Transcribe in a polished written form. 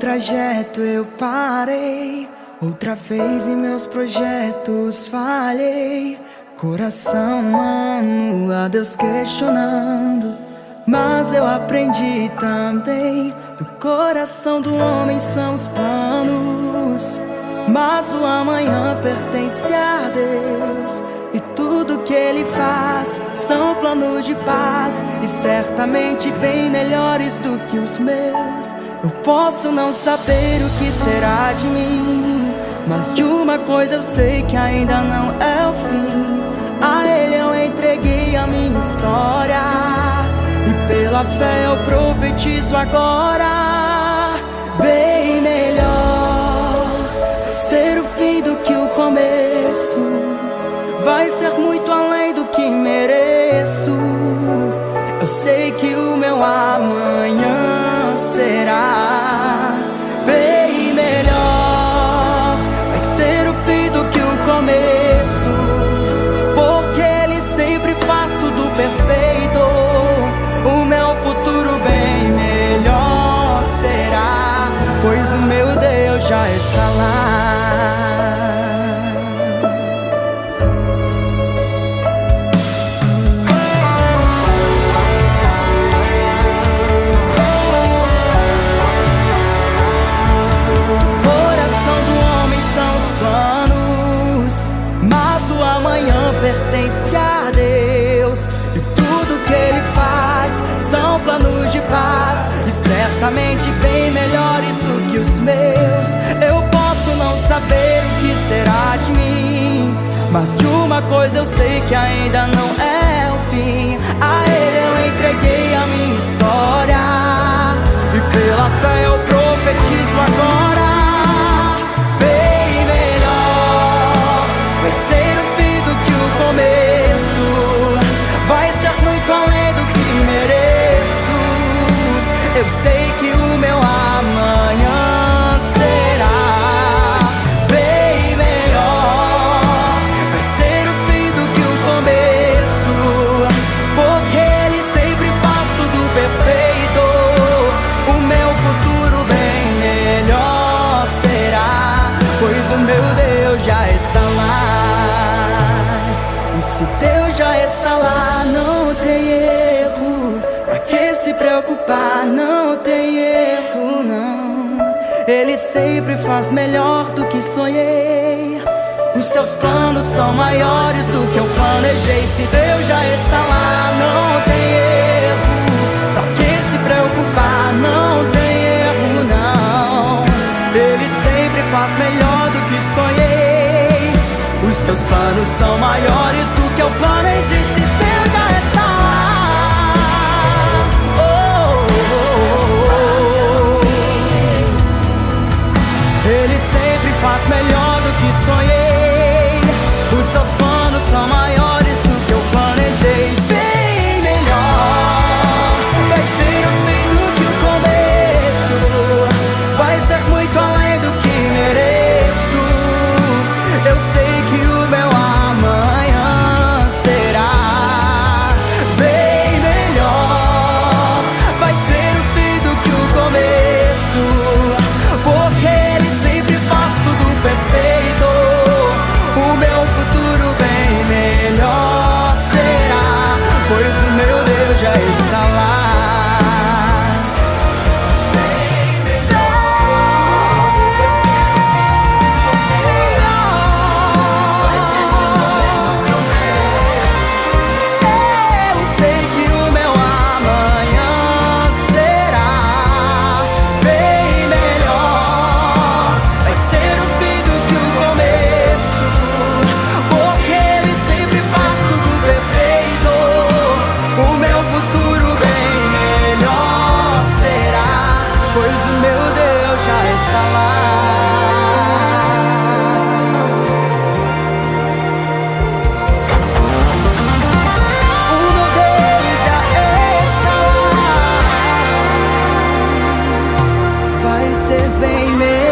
trajeto eu parei, outra vez em meus projetos falhei. Coração humano, a Deus questionando, mas eu aprendi também. Do coração do homem são os planos, mas o amanhã pertence a Deus. E tudo que Ele faz são planos de paz, e certamente bem melhores do que os meus. Eu posso não saber o que será de mim, mas de uma coisa eu sei que ainda não é o fim. A Ele eu entreguei a minha história, e pela fé eu profetizo agora. Bem melhor vai ser o fim do que o começo, vai ser muito além do que mereço. Eu sei que o meu amanhã será bem melhor, vai ser o fim do que o começo, porque Ele sempre faz tudo perfeito. O meu futuro bem melhor será, pois o meu Deus já está lá. Pertence a Deus, e tudo que Ele faz são planos de paz, e certamente bem melhores do que os meus. Eu posso não saber o que será de mim, mas de uma coisa eu sei que ainda não é o fim. A Ele eu entreguei a minha história, e pela fé eu profetizo agora. Bem melhor vai ser começo, vai ser muito além do que mereço. Eu sei que o meu amanhã será bem melhor, vai ser o fim do que o começo, porque Ele sempre faz tudo perfeito. O meu futuro bem melhor será, pois o meu Deus já está lá. Se Deus já está lá, não tem erro. Pra que se preocupar? Não tem erro, não. Ele sempre faz melhor do que sonhei. Os seus planos são maiores do que eu planejei. Se Deus já está lá, não tem erro. Pra que se preocupar? Não tem erro, não. Ele sempre faz melhor do que sonhei. Os seus planos são maiores do que eu planejei. Se Deus já está lá, oh, oh, oh. Ele sempre faz melhor do que sonhei. Os seus planos são maiores do que eu planejei. Bem melhor vai ser o fim do que o começo, vai ser muito além do que mereço. Eu sei bem melhor.